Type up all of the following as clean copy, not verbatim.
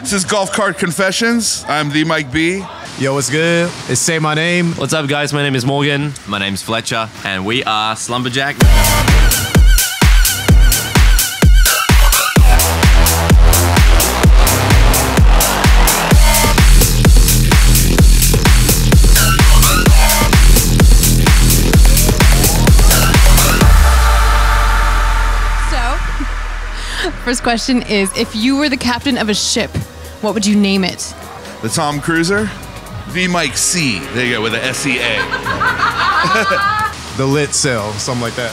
This is Golf Cart Confessions. I'm the Mike B. Yo, what's good? It's Say My Name. What's up, guys? My name is Morgan. My name's Fletcher. And we are Slumberjack. First question is, if you were the captain of a ship, what would you name it? The Tom Cruiser? V Mike C. There you go, with the SEA. The Lit Sail, something like that.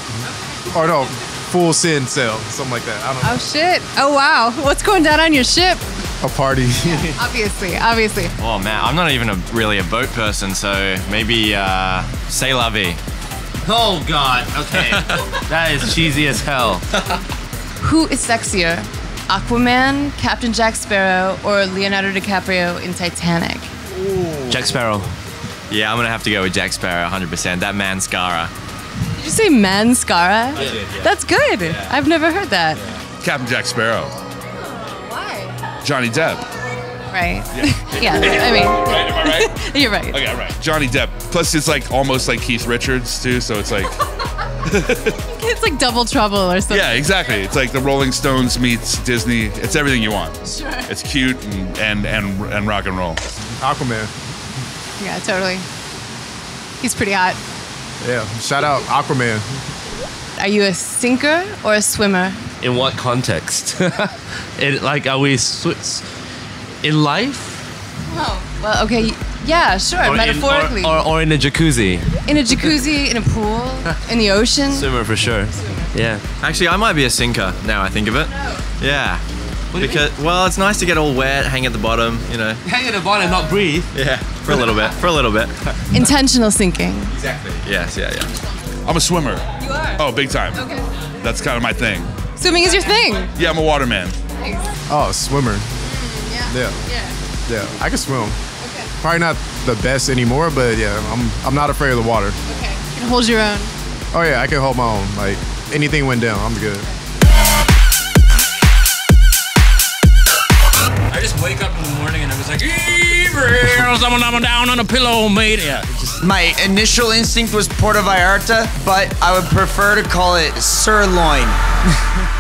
Or no, Full Sin Sail, something like that. I don't know. Oh, shit. Oh, wow. What's going down on your ship? A party. Yeah, obviously. Oh, man, I'm not even really a boat person, so maybe Say La Vie. Oh, God. Okay. That is cheesy as hell. Who is sexier, Aquaman, Captain Jack Sparrow, or Leonardo DiCaprio in Titanic? Ooh. Jack Sparrow. Yeah, I'm gonna have to go with Jack Sparrow, 100%. That Manscara. Did you say Manscara? I did, yeah. That's good. Yeah. I've never heard that. Yeah. Captain Jack Sparrow. Oh, why? Johnny Depp. Right. Yeah. Yeah, I mean. Right, am I right? You're right. Okay, right. Johnny Depp. Plus, it's like almost like Keith Richards too, so it's like. It's like double trouble or something. Yeah, exactly. It's like the Rolling Stones meets Disney. It's everything you want. Sure. It's cute and rock and roll. Aquaman. Yeah, totally. He's pretty hot. Yeah, shout out Aquaman. Are you a sinker or a swimmer? In what context? Are we in life? Oh, well, okay. Yeah, sure, or metaphorically. Or in a jacuzzi. In a jacuzzi, in a pool, in the ocean. Swimmer for sure. Yeah. Actually, I might be a sinker now I think of it. No. Yeah. Because, well, it's nice to get all wet, hang at the bottom, you know. Hang at the bottom, not breathe. Yeah, for a little bit, for a little bit. Intentional sinking. Exactly. Yes, yeah. I'm a swimmer. You are? Oh, big time. Okay. That's kind of my thing. Swimming is your thing? Yeah, I'm a waterman. Nice. Oh, swimmer. Yeah. I can swim. Probably not the best anymore, but yeah, I'm not afraid of the water. Okay, you can hold your own. Oh yeah, I can hold my own. Like, anything went down, I'm good. I just wake up in the morning and I'm just like, I'm down on a pillow, mate. Yeah. My initial instinct was Puerto Vallarta, but I would prefer to call it sirloin.